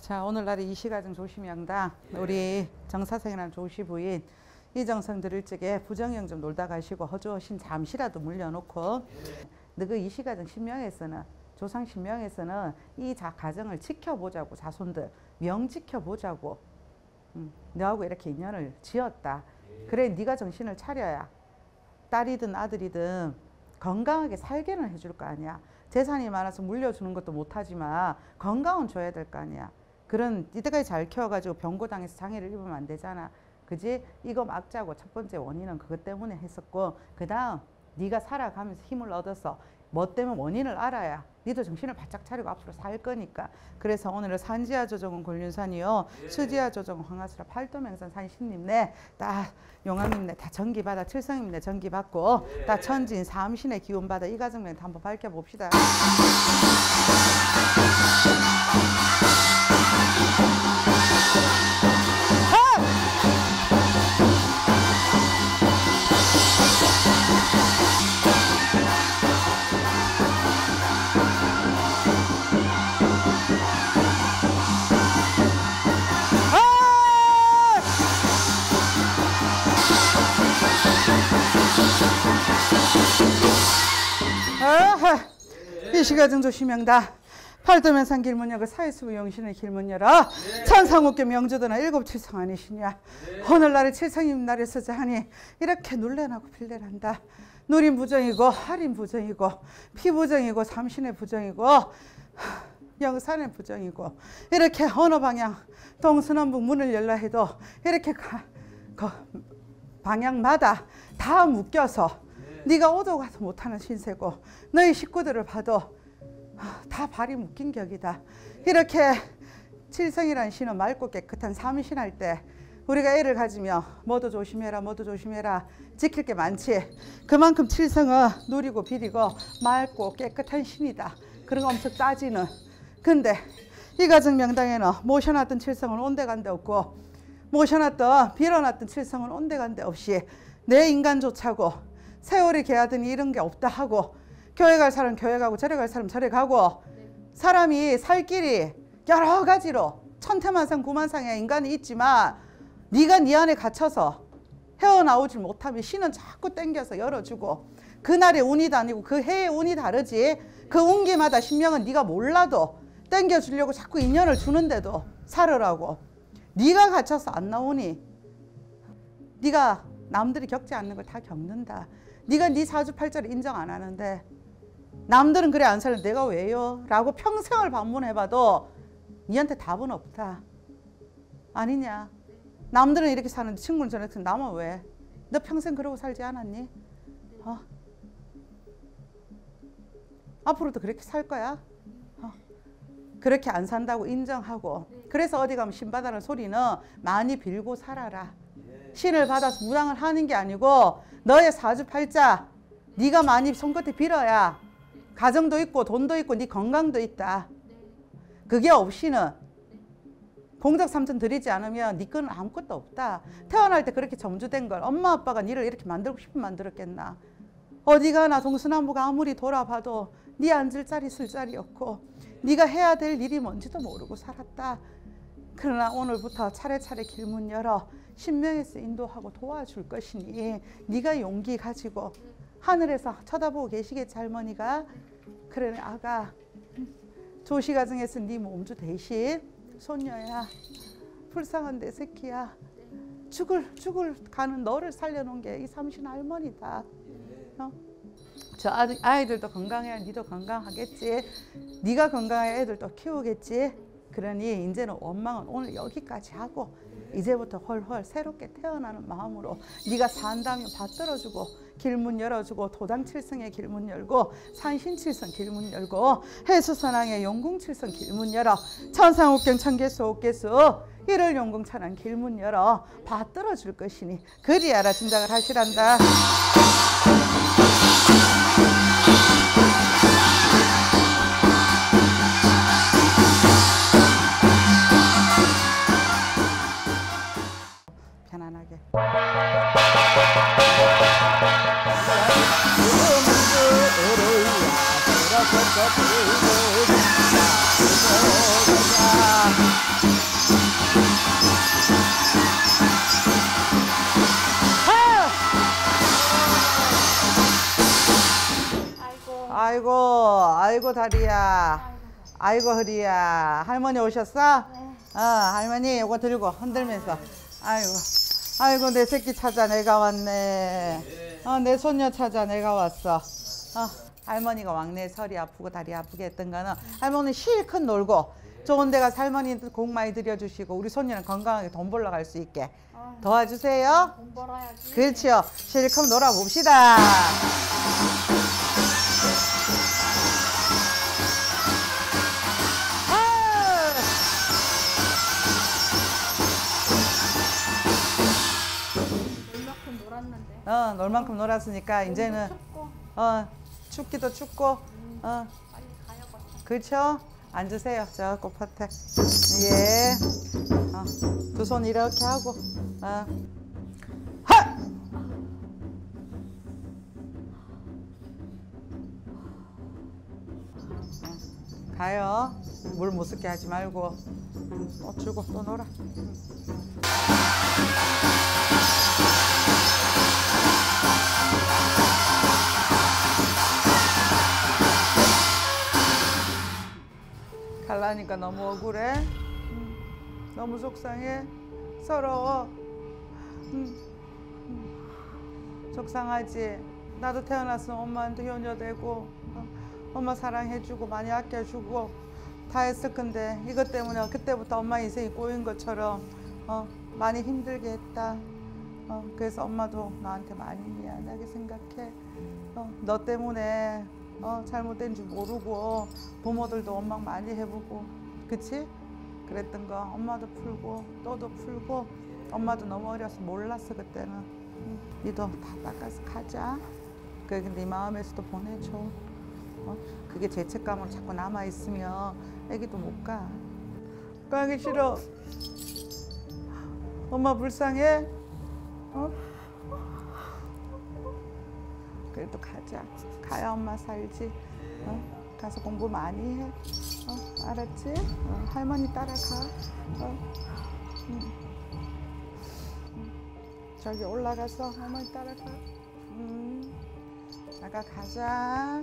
자, 오늘날의 이시가정 조심양당, 우리 정사생이라는 조시 부인, 이정성 들을 적에 부정형 좀 놀다 가시고 허주신 잠시라도 물려놓고, 너그 이시가정 신명에서는, 조상 신명에서는 이 가정을 지켜보자고, 자손들 명 지켜보자고, 너하고 이렇게 인연을 지었다. 그래, 네가 정신을 차려야 딸이든 아들이든 건강하게 살게는 해줄 거 아니야. 재산이 많아서 물려주는 것도 못하지만 건강은 줘야 될 거 아니야. 그런 이때까지 잘 키워가지고 병고당해서 장애를 입으면 안 되잖아. 그지? 이거 막자고 첫 번째 원인은 그것 때문에 했었고, 그 다음 네가 살아가면서 힘을 얻어서 뭐 때문에 원인을 알아야 니도 정신을 바짝 차리고 앞으로 살 거니까. 그래서 오늘은 산지하 조정은 곤륜산이요, 수지하 조정은 황하수라, 팔도명산 산 신림네, 다 용암입네, 다 전기받아, 칠성입네 전기받고, 다 천진 삼신의 기운받아. 이 가정명도 한번 밝혀봅시다. 이시가정 조심양다, 팔도면산 길문 열고 사회수부 용신의 길문 열어. 천상옥계 명주도나 일곱 칠성 아니시냐. 오늘날의 칠성임 날에 서자하니 이렇게 놀래나고 빌레란다. 누린 부정이고 할인 부정이고 피 부정이고 삼신의 부정이고 영산의 부정이고, 이렇게 어느 방향 동서남북 문을 열라 해도 이렇게 방향마다 다 묶여서 네가 오도 가도 못하는 신세고, 너희 식구들을 봐도 다 발이 묶인 격이다. 이렇게 칠성이라는 신은 맑고 깨끗한 삼신할 때 우리가 애를 가지며 뭐도 조심해라 뭐도 조심해라 지킬 게 많지. 그만큼 칠성은 누리고 비리고 맑고 깨끗한 신이다. 그런 거 엄청 따지는. 근데 이 가정 명당에는 모셔놨던 칠성은 온데간데 없고, 모셔놨던 빌어놨던 칠성은 온데간데 없이 내 인간조차고, 세월이 개하더니 이런 게 없다 하고, 교회 갈 사람 교회 가고 절에 갈 사람 절에 가고, 사람이 살 길이 여러 가지로 천태만상 구만상의 인간이 있지만 네가 네 안에 갇혀서 헤어나오지 못하면 신은 자꾸 땡겨서 열어주고, 그날의 운이 다니고 그 해의 운이 다르지. 그 운기마다 신명은 네가 몰라도 땡겨주려고 자꾸 인연을 주는데도 살으라고. 네가 갇혀서 안 나오니 네가 남들이 겪지 않는 걸 다 겪는다. 네가 네 사주팔자를 인정 안 하는데 남들은 그래 안 살면 내가 왜요? 라고 평생을 반문해봐도 니한테 답은 없다. 아니냐? 남들은 이렇게 사는데 친구는 저렇게 사는데 나만 왜? 너 평생 그러고 살지 않았니? 앞으로도 그렇게 살 거야? 그렇게 안 산다고 인정하고. 그래서 어디 가면 신 받아라는 소리는 많이 빌고 살아라. 신을 받아서 무당을 하는 게 아니고, 너의 사주팔자 네가 많이 손끝에 빌어야 가정도 있고 돈도 있고 네 건강도 있다. 그게 없이는 공덕삼천 드리지 않으면 네 건 아무것도 없다. 태어날 때 그렇게 점주된 걸 엄마 아빠가 너를 이렇게 만들고 싶으면 만들었겠나. 어디 가나 동서남북 아무리 돌아봐도 네 앉을 자리 쓸 자리 없고 네가 해야 될 일이 뭔지도 모르고 살았다. 그러나 오늘부터 차례차례 길문 열어 신명에서 인도하고 도와줄 것이니 네가 용기 가지고, 하늘에서 쳐다보고 계시겠지 할머니가. 그래 아가, 조시가정에서 네 몸주 대신 손녀야, 불쌍한 내 새끼야, 죽을 가는 너를 살려놓은 게 이 삼신 할머니다. 저 아이들도 건강해야 니도 건강하겠지. 네가 건강해야 애들도 키우겠지. 그러니 이제는 원망은 오늘 여기까지 하고, 이제부터 헐헐 새롭게 태어나는 마음으로 네가 산다면 받들어주고, 길문 열어주고, 도당칠성의 길문 열고, 산신칠성 길문 열고, 해수선왕의 용궁칠성 길문 열어. 천상옥경 천개수 옥개수 이를 용궁천왕 길문 열어. 받들어줄 것이니 그리하라 짐작을 하시란다. 아이고 다리야. 아이고 허리야. 할머니 오셨어? 네. 어, 할머니 이거 들고 흔들면서. 아이고. 아이고 내 새끼 찾아 내가 왔네. 어, 내 손녀 찾아 내가 왔어. 어, 할머니가 왕래에 설이 아프고 다리 아프게 했던 거는 할머니는 실컷 놀고 좋은 데 가서 할머니한테 공 많이 들여주시고 우리 손녀는 건강하게 돈 벌러 갈 수 있게 도와주세요. 돈 벌어야지. 그렇지요. 실컷 놀아봅시다. 어, 놀 만큼 놀았으니까 이제는 춥고. 어, 춥기도 춥고. 어. 빨리 가요. 그렇죠? 앉으세요. 저 꽃밭에. 예. 어, 두 손 이렇게 하고. 어. 하! 어, 가요. 물 못 쓰게 하지 말고. 또 주고 또 놀아. 갈라니까 너무 억울해. 너무 속상해. 서러워. 속상하지. 나도 태어났으면 엄마한테 효녀 되고 엄마 사랑해주고 많이 아껴주고 다 했을 건데 이것 때문에 그때부터 엄마 인생이 꼬인 것처럼 많이 힘들게 했다. 그래서 엄마도 나한테 많이 미안하게 생각해. 너 때문에 잘못된 줄 모르고 부모들도 원망 많이 해보고, 그치? 그랬던 거 엄마도 풀고 너도 풀고. 엄마도 너무 어려서 몰랐어 그때는. 니도 다 닦아서 가자. 그게 네 마음에서도 보내줘. 그게 죄책감으로 자꾸 남아 있으면 애기도 못 가. 가기 싫어. 엄마 불쌍해. 어? 그래도 가자. 가야 엄마 살지. 어? 가서 공부 많이 해. 어? 알았지? 어? 할머니 따라가. 어? 저기 올라가서 할머니 따라가. 나가 가자.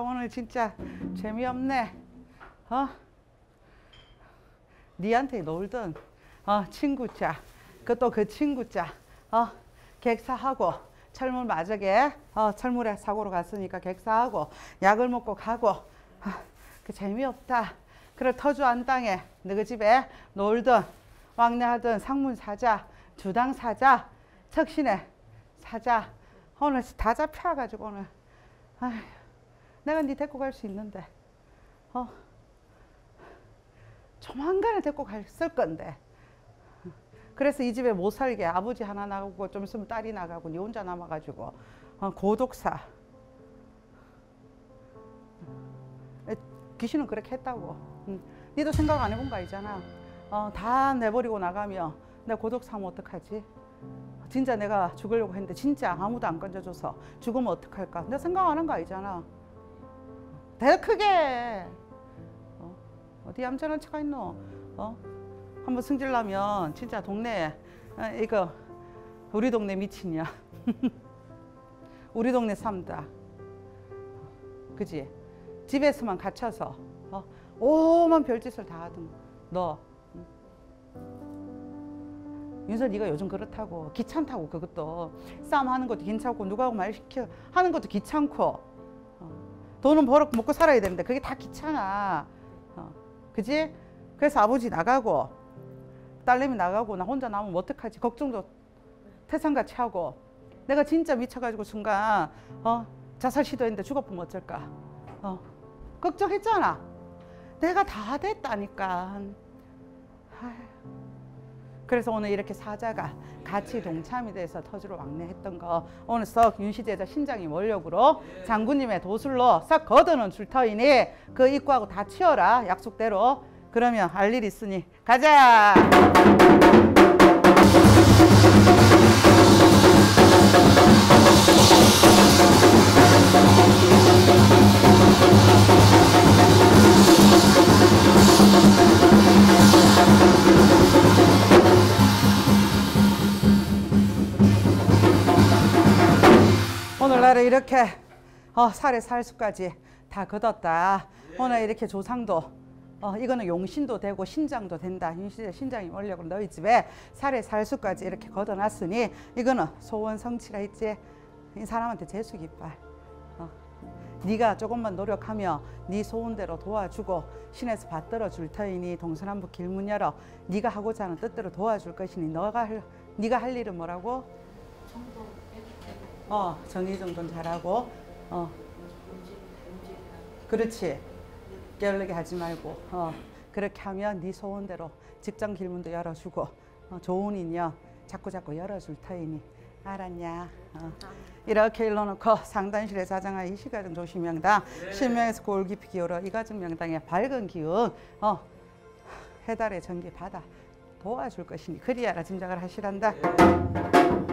오늘 진짜 재미없네. 어? 니한테 놀든, 친구자, 그 친구자, 객사하고 철물 맞으게, 철물에 사고로 갔으니까 객사하고 약을 먹고 가고, 그 재미없다. 그래 터주 안 땅에 너희 집에 놀든 왕래하든 상문 사자, 주당 사자, 척신에 사자. 오늘 다 잡혀가지고 오늘. 아휴. 내가 네 데리고 갈 수 있는데, 조만간에 데리고 갔을 건데. 그래서 이 집에 못 살게 아버지 하나 나가고 좀 있으면 딸이 나가고 네 혼자 남아가지고 고독사. 귀신은 그렇게 했다고. 니도 생각 안 해본 거 알잖아. 다 내버리고 나가면 내가 고독사하면 어떡하지? 진짜 내가 죽으려고 했는데 진짜 아무도 안 건져줘서 죽으면 어떡할까? 내가 생각 안 한 거 알잖아. 더 크게. 어디 얌전한 차가 있노? 한번 승질나면 진짜 동네에 이거 우리 동네 미친이야. 우리 동네 삽니다. 그지? 집에서만 갇혀서 오만 별짓을 다 하던 너. 윤서 네가 요즘 그렇다고 귀찮다고 그것도 싸움하는 것도 귀찮고 누구하고 말 시켜 하는 것도 귀찮고 돈은 벌어 먹고 살아야 되는데 그게 다 귀찮아. 그지? 그래서 아버지 나가고 딸내미 나가고 나 혼자 남으면 어떡하지 걱정도 태산같이 하고 내가 진짜 미쳐가지고 순간 자살 시도했는데 죽어보면 어쩔까 걱정했잖아. 내가 다 됐다니까. 그래서 오늘 이렇게 사자가 같이 동참이 돼서 터주로 왕래했던 거 오늘 썩 윤시제자 신장이 원력으로 장군님의 도술로 싹 걷어놓은 줄터이니 그 입구하고 다 치워라 약속대로. 그러면 알 일 있으니 가자. 오늘날에 이렇게 살에 살수까지 다 걷었다. 오늘 이렇게 조상도 이거는 용신도 되고 신장도 된다. 윤시제 신장이 원력으로 너희 집에 살에 살수까지 이렇게 걷어놨으니 이거는 소원 성취라 했지. 이 사람한테 재수 깃발. 네가 조금만 노력하며 네 소원대로 도와주고 신에서 받들어 줄 터이니 동서남북 길문 열어 네가 하고자 하는 뜻대로 도와줄 것이니 네가 할 일은 뭐라고? 정의정돈 잘하고 그렇지. 게을르게 하지 말고 그렇게 하면 네 소원대로 직장 길문도 열어주고 좋은 인연 자꾸자꾸 열어줄 터이니 알았냐. 이렇게 일러놓고 상단실에 자장하여 이시가정 조시명당 신명에서 골 깊이 기울어 이가정 명당의 밝은 기운 해달의 전기 받아 도와줄 것이니 그리하라 짐작을 하시란다.